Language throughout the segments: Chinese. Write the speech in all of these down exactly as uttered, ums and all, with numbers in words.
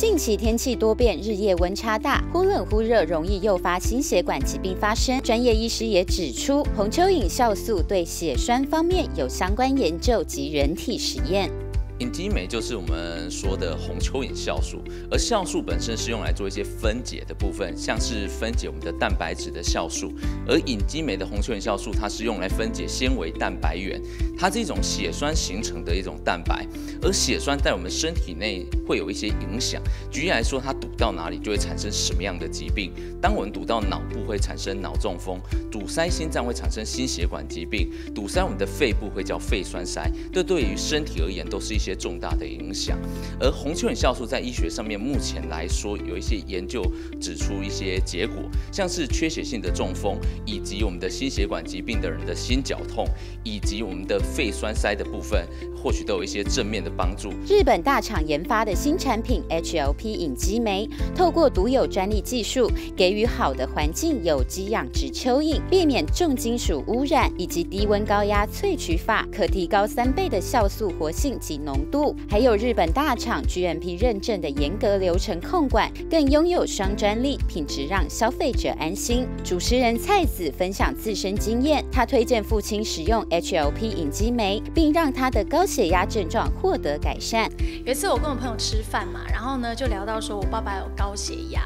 近期天气多变，日夜温差大，忽冷忽热容易诱发心血管疾病发生。专业医师也指出，红蚯蚓酵素对血栓方面有相关研究及人体实验。 隐基酶就是我们说的红蚯蚓酵素，而酵素本身是用来做一些分解的部分，像是分解我们的蛋白质的酵素，而隐基酶的红蚯蚓酵素它是用来分解纤维蛋白原，它是一种血栓形成的一种蛋白，而血栓在我们身体内会有一些影响，举例来说，它堵到哪里就会产生什么样的疾病。当我们堵到脑部会产生脑中风，堵塞心脏会产生心血管疾病，堵塞我们的肺部会叫肺栓塞，这对于身体而言都是一些 些重大的影响，而红蚯蚓酵素在医学上面目前来说有一些研究指出一些结果，像是缺血性的中风，以及我们的心血管疾病的人的心绞痛，以及我们的肺栓塞的部分，或许都有一些正面的帮助。日本大厂研发的新产品 H L P 隐基酶，透过独有专利技术，给予好的环境有机养殖蚯蚓，避免重金属污染以及低温高压萃取法，可提高三倍的酵素活性及浓 度，还有日本大厂 G M P 认证的严格流程控管，更拥有双专利，品质让消费者安心。主持人蔡子分享自身经验，他推荐父亲使用 H L P 隐基酶，并让他的高血压症状获得改善。有一次我跟我朋友吃饭嘛，然后呢就聊到说我爸爸有高血压，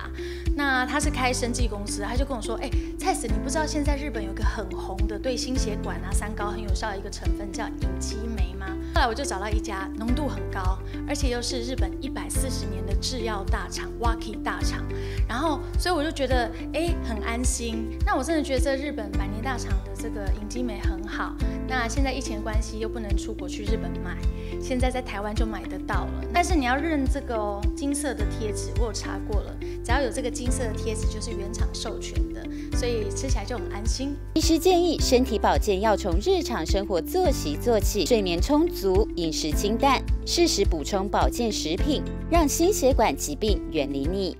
那他是开生技公司，他就跟我说，哎、欸，蔡子，你不知道现在日本有个很红的对心血管啊、三高很有效的一个成分叫隐基酶吗？后来我就找到一家 浓度很高，而且又是日本一百四十年的制药大厂 Waki 大厂，然后所以我就觉得哎很安心。那我真的觉得这日本百年大厂的这个隐基酶很好。那现在疫情关系又不能出国去日本买，现在在台湾就买得到了。但是你要认这个哦，金色的贴纸我有查过了，只要有这个金色的贴纸就是原厂授权的，所以吃起来就很安心。医师建议身体保健要从日常生活作息做起，睡眠充足，饮食清淡， 适时补充保健食品，让心血管疾病远离你。